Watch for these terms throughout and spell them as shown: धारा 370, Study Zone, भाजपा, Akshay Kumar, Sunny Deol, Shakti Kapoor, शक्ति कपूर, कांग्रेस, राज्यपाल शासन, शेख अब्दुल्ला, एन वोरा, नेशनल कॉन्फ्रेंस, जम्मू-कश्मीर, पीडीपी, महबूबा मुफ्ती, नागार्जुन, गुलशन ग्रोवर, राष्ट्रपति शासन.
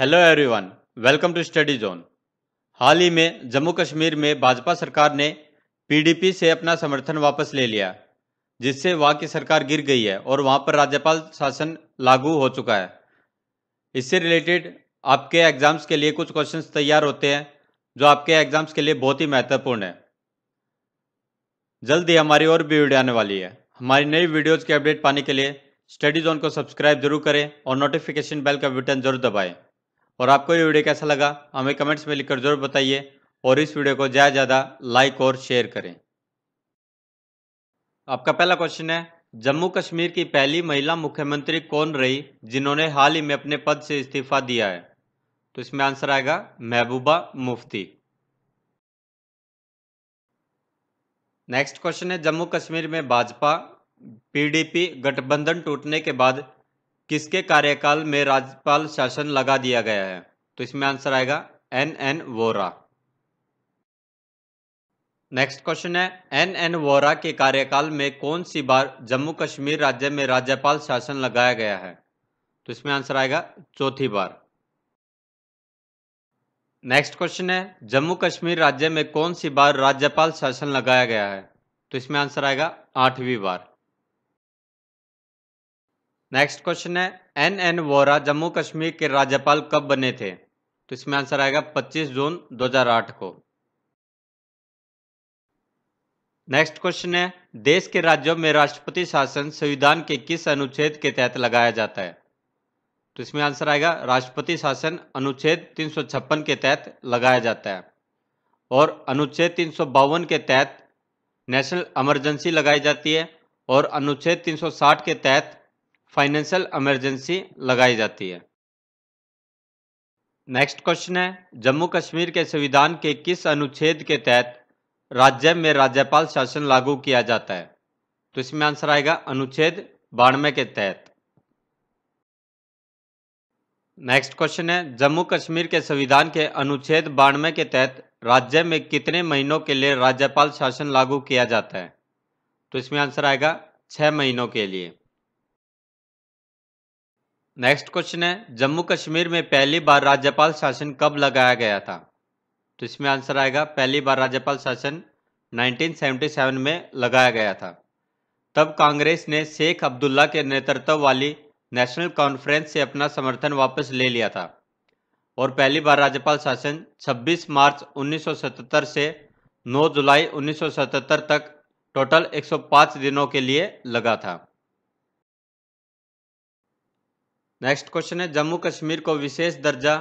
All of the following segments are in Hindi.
Hello everyone, welcome to study zone. हाल ही में जम्मू कश्मीर में भाजपा सरकार ने पीडीपी से अपना समर्थन वापस ले लिया, जिससे वहां की सरकार गिर गई है और वहां पर राज्यपाल शासन लागू हो चुका है। इससे रिलेटेड आपके एग्जाम्स के लिए कुछ क्वेश्चंस तैयार होते हैं जो आपके एग्जाम्स के लिए बहुत ही महत्वपूर्ण है। जल्द ही हमारी और भी वीडियो आने वाली है। हमारी नई वीडियोज़ के अपडेट पाने के लिए स्टडी जोन को सब्सक्राइब जरूर करें और नोटिफिकेशन बेल का बटन जरूर दबाएं। और आपको ये वीडियो कैसा लगा हमें कमेंट्स में लिखकर जरूर बताइए और इस वीडियो को ज़्यादा से ज़्यादा लाइक और शेयर करें। आपका पहला क्वेश्चन है, जम्मू कश्मीर की पहली महिला मुख्यमंत्री कौन रही जिन्होंने हाल ही में अपने पद से इस्तीफा दिया है? तो इसमें आंसर आएगा महबूबा मुफ्ती। नेक्स्ट क्वेश्चन है, जम्मू कश्मीर में भाजपा पीडीपी गठबंधन टूटने के बाद किसके कार्यकाल में राज्यपाल शासन लगा दिया गया है? तो इसमें आंसर आएगा एन वोरा। नेक्स्ट क्वेश्चन है, एन वोरा के कार्यकाल में कौन सी बार जम्मू कश्मीर राज्य में राज्यपाल शासन लगाया गया है? तो इसमें आंसर आएगा चौथी बार। नेक्स्ट क्वेश्चन है, जम्मू कश्मीर राज्य में कौन सी बार राज्यपाल शासन लगाया गया है? तो इसमें आंसर आएगा 8वीं बार। नेक्स्ट क्वेश्चन है, एन वोरा जम्मू कश्मीर के राज्यपाल कब बने थे? तो इसमें आंसर आएगा 25 जून 2008 को। नेक्स्ट क्वेश्चन है, देश के राज्यों में राष्ट्रपति शासन संविधान के किस अनुच्छेद के तहत लगाया जाता है? तो इसमें आंसर आएगा राष्ट्रपति शासन अनुच्छेद 356 के तहत लगाया जाता है और अनुच्छेद 352 के तहत नेशनल इमरजेंसी लगाई जाती है और अनुच्छेद 360 के तहत फाइनेंशियल इमरजेंसी लगाई जाती है। नेक्स्ट क्वेश्चन है, जम्मू कश्मीर के संविधान के किस अनुच्छेद के तहत राज्य में राज्यपाल शासन लागू किया जाता है? तो इसमें आंसर आएगा अनुच्छेद 92 के तहत। नेक्स्ट क्वेश्चन है, जम्मू कश्मीर के संविधान के अनुच्छेद 92 के तहत राज्य में कितने महीनों के लिए राज्यपाल शासन लागू किया जाता है? तो इसमें आंसर आएगा 6 महीनों के लिए। नेक्स्ट क्वेश्चन है, जम्मू कश्मीर में पहली बार राज्यपाल शासन कब लगाया गया था? तो इसमें आंसर आएगा पहली बार राज्यपाल शासन 1977 में लगाया गया था। तब कांग्रेस ने शेख अब्दुल्ला के नेतृत्व वाली नेशनल कॉन्फ्रेंस से अपना समर्थन वापस ले लिया था और पहली बार राज्यपाल शासन 26 मार्च 1977 से 9 जुलाई 1977 तक टोटल 105 दिनों के लिए लगा था। नेक्स्ट क्वेश्चन है, जम्मू कश्मीर को विशेष दर्जा,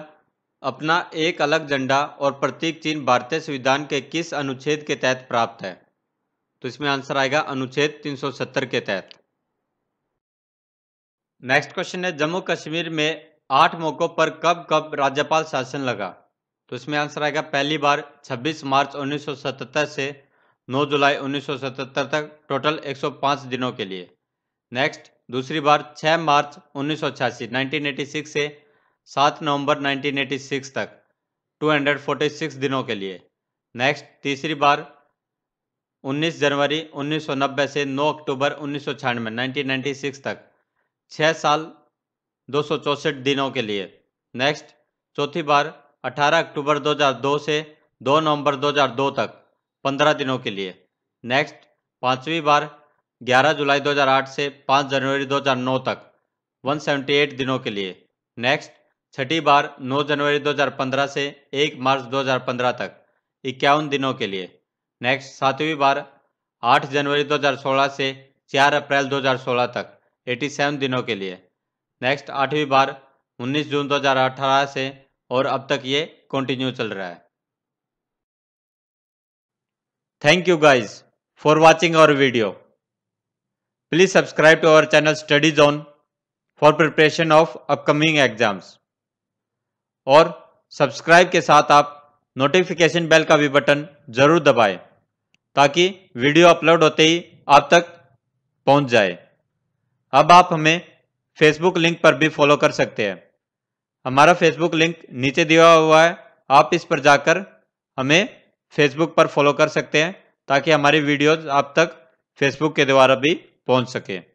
अपना एक अलग झंडा और प्रतीक चिन्ह भारतीय संविधान के किस अनुच्छेद के तहत प्राप्त है? तो इसमें आंसर आएगा अनुच्छेद 370 के तहत। नेक्स्ट क्वेश्चन है, जम्मू कश्मीर में 8 मौकों पर कब कब राज्यपाल शासन लगा? तो इसमें आंसर आएगा पहली बार 26 मार्च 1977 से 9 जुलाई 1977 तक टोटल 105 दिनों के लिए। नेक्स्ट, दूसरी बार 6 मार्च 1986 1986 से 7 नवंबर 1986 तक 246 दिनों के लिए। नेक्स्ट, तीसरी बार 19 जनवरी 1990 से 9 अक्टूबर 1996 1996 तक 6 साल 264 दिनों के लिए। नेक्स्ट, चौथी बार 18 अक्टूबर 2002 से 2 नवंबर 2002 तक 15 दिनों के लिए। नेक्स्ट, पाँचवीं बार 11 जुलाई 2008 से 5 जनवरी 2009 तक 178 दिनों के लिए। नेक्स्ट, छठी बार 9 जनवरी 2015 से 1 मार्च 2015 तक 51 दिनों के लिए। नेक्स्ट, सातवीं बार 8 जनवरी 2016 से 4 अप्रैल 2016 तक 87 दिनों के लिए। नेक्स्ट, आठवीं बार 19 जून 2018 से और अब तक ये कंटिन्यू चल रहा है। Thank you guys for watching our video. Please subscribe to our channel Study Zone for preparation of upcoming exams और सब्सक्राइब के साथ आप नोटिफिकेशन बेल का भी बटन जरूर दबाएं ताकि वीडियो अपलोड होते ही आप तक पहुंच जाए। अब आप हमें फेसबुक लिंक पर भी फॉलो कर सकते हैं। हमारा फेसबुक लिंक नीचे दिया हुआ है, आप इस पर जाकर हमें फेसबुक पर फॉलो कर सकते हैं ताकि हमारी वीडियोज आप तक फेसबुक के द्वारा भी पहुंच सके।